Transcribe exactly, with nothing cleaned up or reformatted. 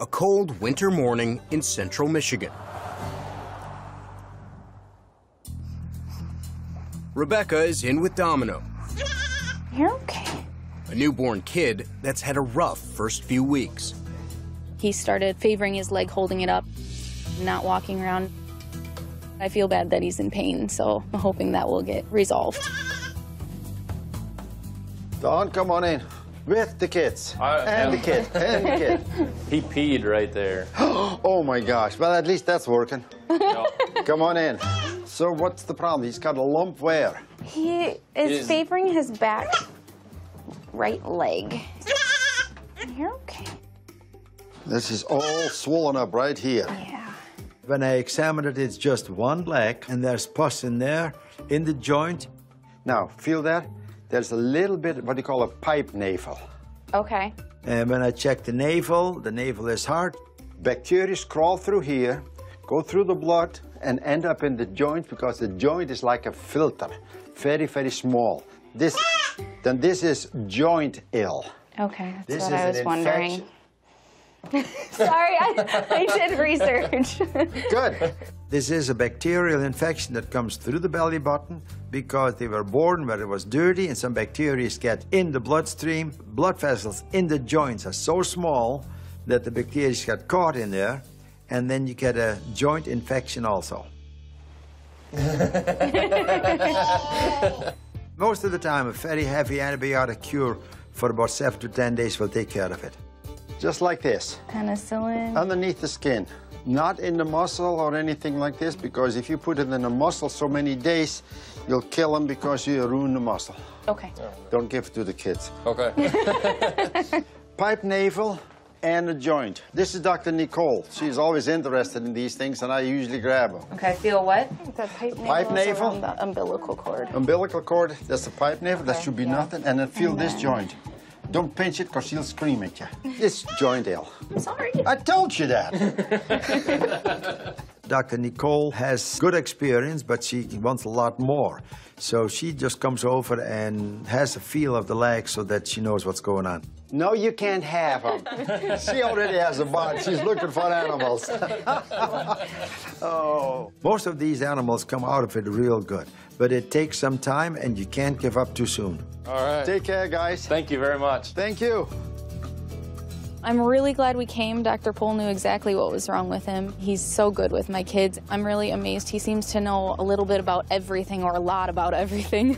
a cold winter morning in central Michigan. Rebecca is in with Domino. You're okay. A newborn kid that's had a rough first few weeks. He started favoring his leg, holding it up, not walking around. I feel bad that he's in pain, so I'm hoping that will get resolved. Don, come on in. With the kids. Uh, and yeah. the kid. And the kid. He peed right there. Oh, my gosh. Well, at least that's working. No. Come on in. So what's the problem? He's got a lump where? He is, is favoring his back right leg. You're okay. This is all swollen up right here. Yeah. When I examined it, it's just one leg, and there's pus in there, in the joint. Now, feel that? There's a little bit, what do you call a pipe navel. Okay. And when I check the navel, the navel is hard. Bacteria crawl through here, go through the blood, and end up in the joint because the joint is like a filter, very, very small. This, then this is joint ill. Okay, that's this what is I was wondering. Sorry, I, I did research. Good. This is a bacterial infection that comes through the belly button because they were born where it was dirty and some bacteria get in the bloodstream. Blood vessels in the joints are so small that the bacteria get caught in there, and then you get a joint infection also. Most of the time, a very heavy antibiotic cure for about seven to ten days will take care of it. Just like this. Penicillin. Underneath the skin. Not in the muscle or anything like this, because if you put it in the muscle so many days, you'll kill them because you ruin the muscle. Okay. Don't give it to the kids. Okay. Pipe navel and a joint. This is Doctor Nicole. She's always interested in these things, and I usually grab them. Okay, feel what? The pipe navel. Pipe navel. The umbilical cord. Umbilical cord, that's the pipe navel. Okay. That should be yeah. nothing. And then feel and then... this joint. Don't pinch it, because she'll scream at you. It's joint ill. I'm sorry. I told you that. Doctor Nicole has good experience, but she wants a lot more. So she just comes over and has a feel of the leg so that she knows what's going on. No, you can't have them. She already has a bond. She's looking for animals. Oh. Most of these animals come out of it real good, but it takes some time, and you can't give up too soon. All right. Take care, guys. Thank you very much. Thank you. I'm really glad we came. Doctor Pol knew exactly what was wrong with him. He's so good with my kids. I'm really amazed. He seems to know a little bit about everything or a lot about everything.